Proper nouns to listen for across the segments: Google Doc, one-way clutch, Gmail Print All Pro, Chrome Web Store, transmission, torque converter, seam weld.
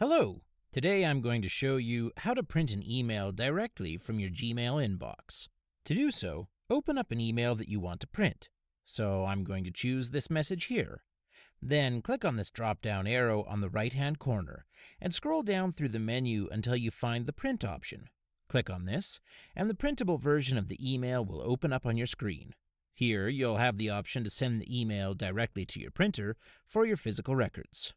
Hello! Today I'm going to show you how to print an email directly from your Gmail inbox. To do so, open up an email that you want to print. So I'm going to choose this message here. Then click on this drop-down arrow on the right-hand corner and scroll down through the menu until you find the print option. Click on this, and the printable version of the email will open up on your screen. Here you'll have the option to send the email directly to your printer for your physical records.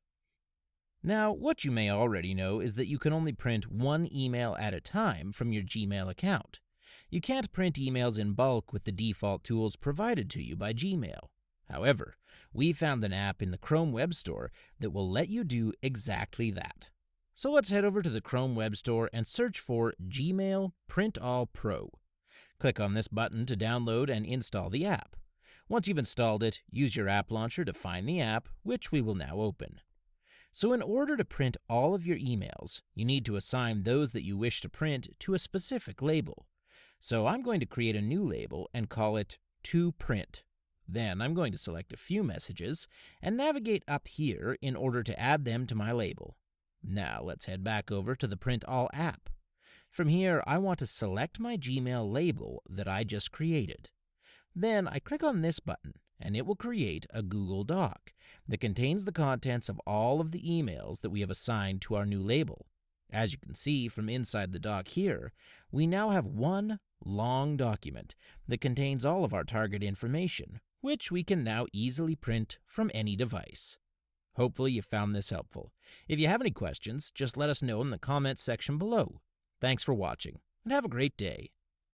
Now, what you may already know is that you can only print one email at a time from your Gmail account. You can't print emails in bulk with the default tools provided to you by Gmail. However, we found an app in the Chrome Web Store that will let you do exactly that. So let's head over to the Chrome Web Store and search for Gmail Print All Pro. Click on this button to download and install the app. Once you've installed it, use your app launcher to find the app, which we will now open. So in order to print all of your emails, you need to assign those that you wish to print to a specific label. So I'm going to create a new label and call it To Print. Then I'm going to select a few messages and navigate up here in order to add them to my label. Now let's head back over to the Print All app. From here, I want to select my Gmail label that I just created. Then I click on this button, and it will create a Google Doc that contains the contents of all of the emails that we have assigned to our new label. As you can see from inside the doc here, we now have one long document that contains all of our target information, which we can now easily print from any device. Hopefully you found this helpful. If you have any questions, just let us know in the comments section below. Thanks for watching, and have a great day.